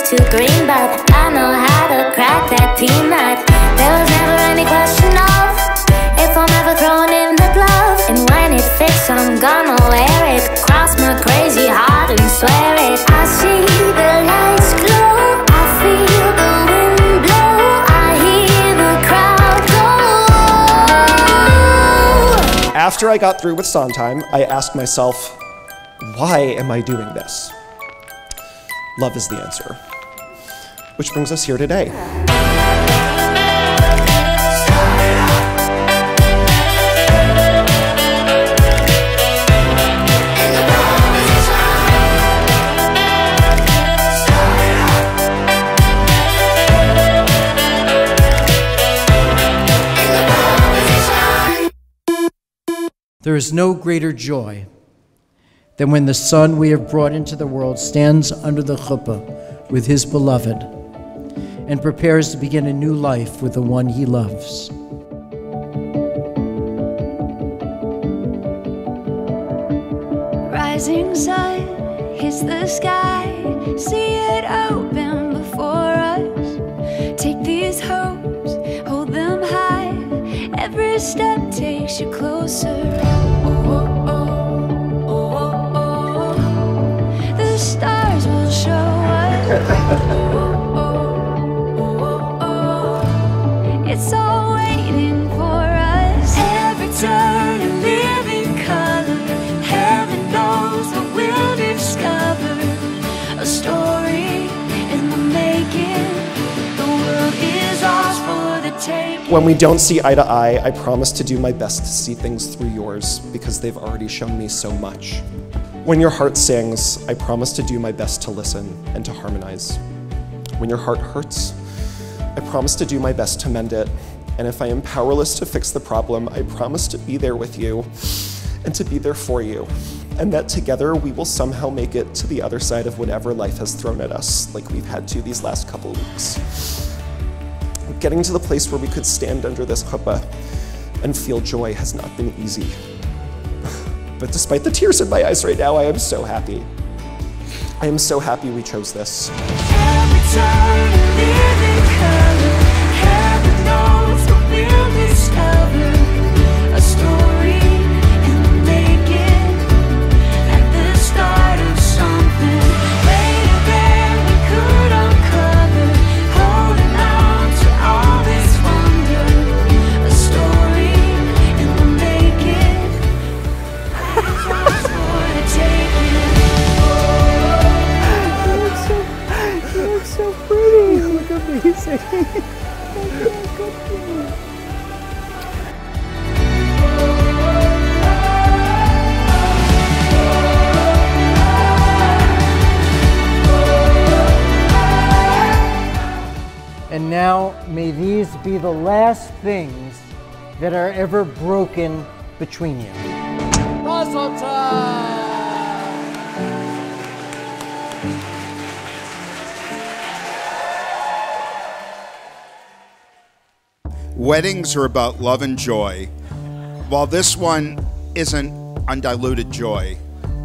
was too green, but I know how to crack that peanut. There was never any question of if I'm ever throwing in the glove. And when it fits, I'm gonna wear it, cross my crazy heart and swear it. I see the lights glow, I feel the wind blow, I hear the crowd go. After I got through with Sondheim, I asked myself, why am I doing this? Love is the answer. Which brings us here today. There is no greater joy than when the son we have brought into the world stands under the chuppah with his beloved and prepares to begin a new life with the one he loves. Rising sun hits the sky, see it open before us. Take these hopes, hold them high, every step takes you closer. Oh, oh, oh. Stars will show us. It's all waiting for us. Every turn a living color. Heaven knows what we'll discover. A story in the making. The world is ours for the taking. When we don't see eye to eye, I promise to do my best to see things through yours, because they've already shown me so much. When your heart sings, I promise to do my best to listen and to harmonize. When your heart hurts, I promise to do my best to mend it. And if I am powerless to fix the problem, I promise to be there with you and to be there for you. And that together we will somehow make it to the other side of whatever life has thrown at us, like we've had to these last couple of weeks. Getting to the place where we could stand under this chuppah and feel joy has not been easy. But despite the tears in my eyes right now, I am so happy. I am so happy we chose this. Every time a living color, heaven knows what we'll discover. A story in the making, at the start of something. Later than we could uncover, holding on to all this wonder. A story in the making. So pretty! You look amazing! And now, may these be the last things that are ever broken between you. Puzzle time! Weddings are about love and joy. While this one isn't undiluted joy,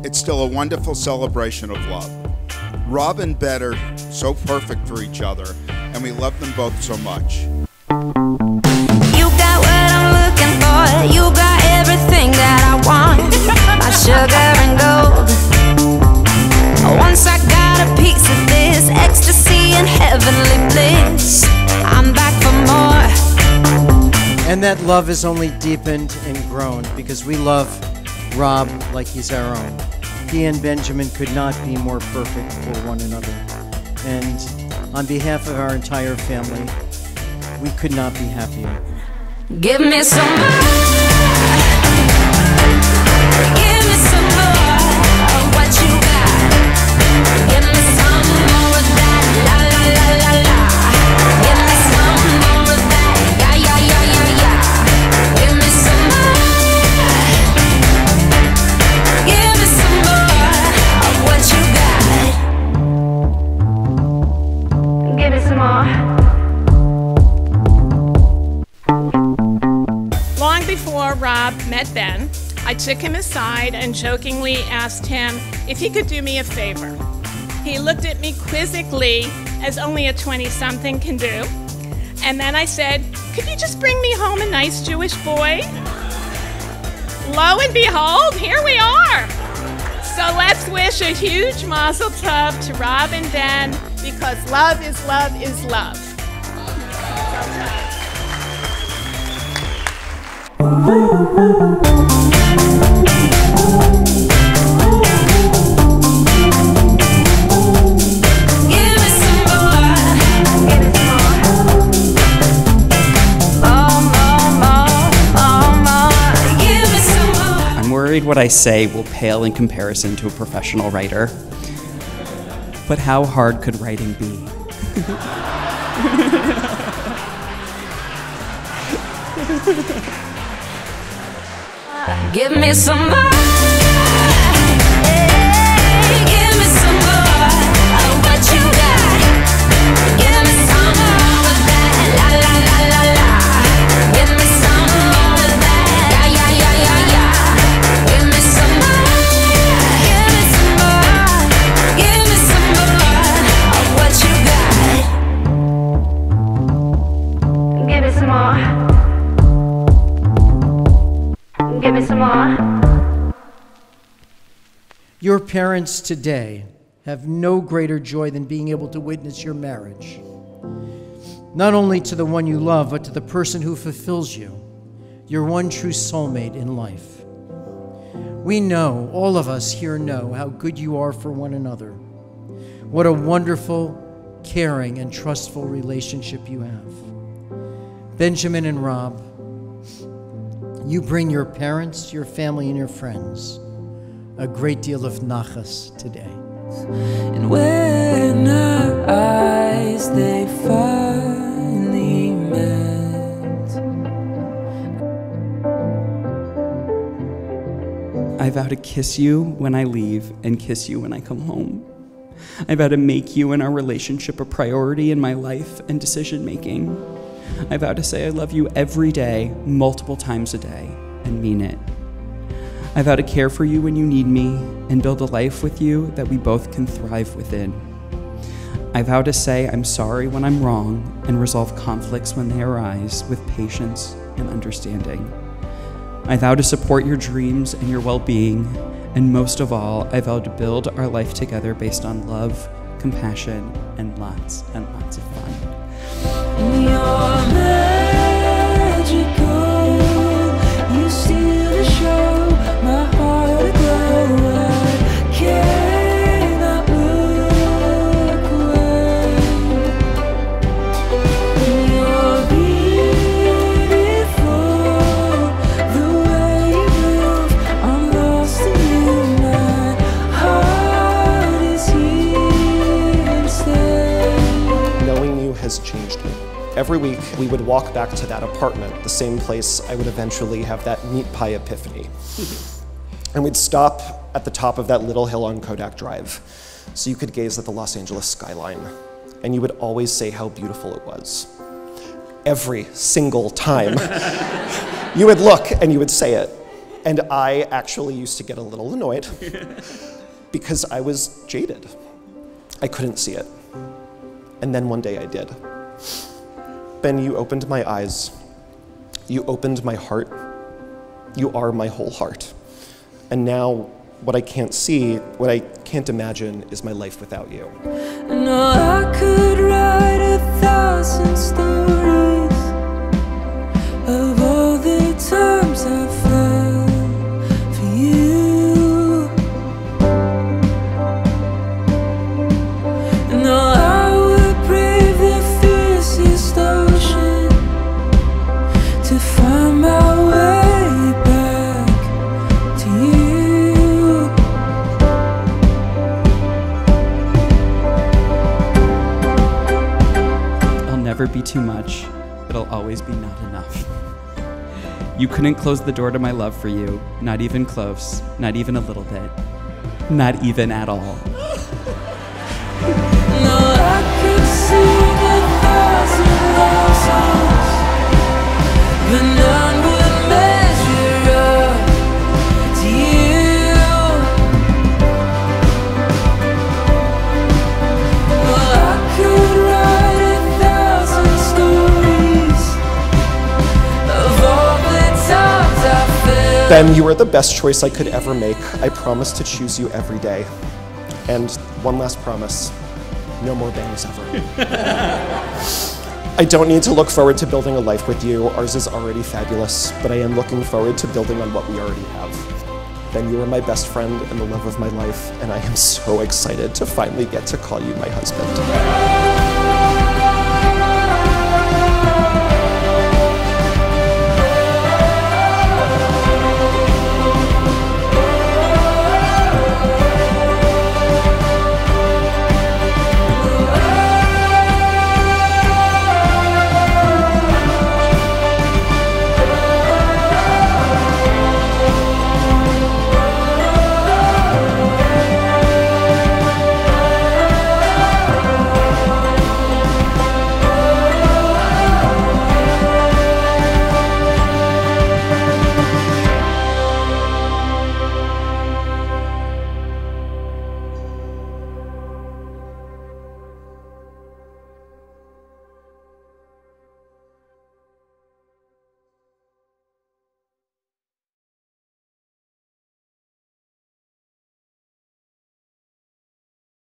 it's still a wonderful celebration of love. Rob and Ben are so perfect for each other, and we love them both so much. You got what I'm looking for. You got everything that I want. My sugar and gold. Once I got a piece of this ecstasy and heavenly bliss, I'm back for more. And that love is only deepened and grown because we love Rob like he's our own. He and Benjamin could not be more perfect for one another. And on behalf of our entire family, we could not be happier. Give me some more. Give me some more of what you got. Give me some more of that. La, la, la, la. Rob met Ben, I took him aside and jokingly asked him if he could do me a favor. He looked at me quizzically as only a 20-something can do. And then I said, could you just bring me home a nice Jewish boy? Lo and behold, here we are. So let's wish a huge mazel tov to Rob and Ben, because love is love is love. What I say will pale in comparison to a professional writer. But how hard could writing be? Give me some more. Give me some more. Your parents today have no greater joy than being able to witness your marriage. Not only to the one you love, but to the person who fulfills you, your one true soulmate in life. We know, all of us here know, how good you are for one another. What a wonderful, caring, and trustful relationship you have. Benjamin and Rob, you bring your parents, your family, and your friends a great deal of nachas today. And when our eyes, they finally met. I vow to kiss you when I leave and kiss you when I come home. I vow to make you and our relationship a priority in my life and decision-making. I vow to say I love you every day, multiple times a day, and mean it. I vow to care for you when you need me and build a life with you that we both can thrive within. I vow to say I'm sorry when I'm wrong and resolve conflicts when they arise with patience and understanding. I vow to support your dreams and your well-being, and most of all, I vow to build our life together based on love, compassion, and lots of fun. You're magical, you steal the show, my heart will grow, I cannot look away. You're beautiful, the way you move, I'm lost in you, my heart is here to stay. Knowing you has changed me. Every week, we would walk back to that apartment, the same place I would eventually have that meat pie epiphany. And we'd stop at the top of that little hill on Kodak Drive, so you could gaze at the Los Angeles skyline. And you would always say how beautiful it was. Every single time. You would look and you would say it. And I actually used to get a little annoyed because I was jaded. I couldn't see it. And then one day I did. Ben, you opened my eyes, you opened my heart, you are my whole heart. And now, what I can't see, what I can't imagine, is my life without you. No, I could write 1,000 stories of all the times I fell for you. No, I would brave the fiercest of to find my way back to you. I'll never be too much, it'll always be not enough. You couldn't close the door to my love for you, not even close, not even a little bit, not even at all. No, I could sing 1,000 love songs, but none would measure up to you. Well, I could Ben, you are the best choice I could ever make. I promise to choose you every day. And one last promise, no more bangs ever. I don't need to look forward to building a life with you. Ours is already fabulous, but I am looking forward to building on what we already have. Ben, you are my best friend and the love of my life, and I am so excited to finally get to call you my husband.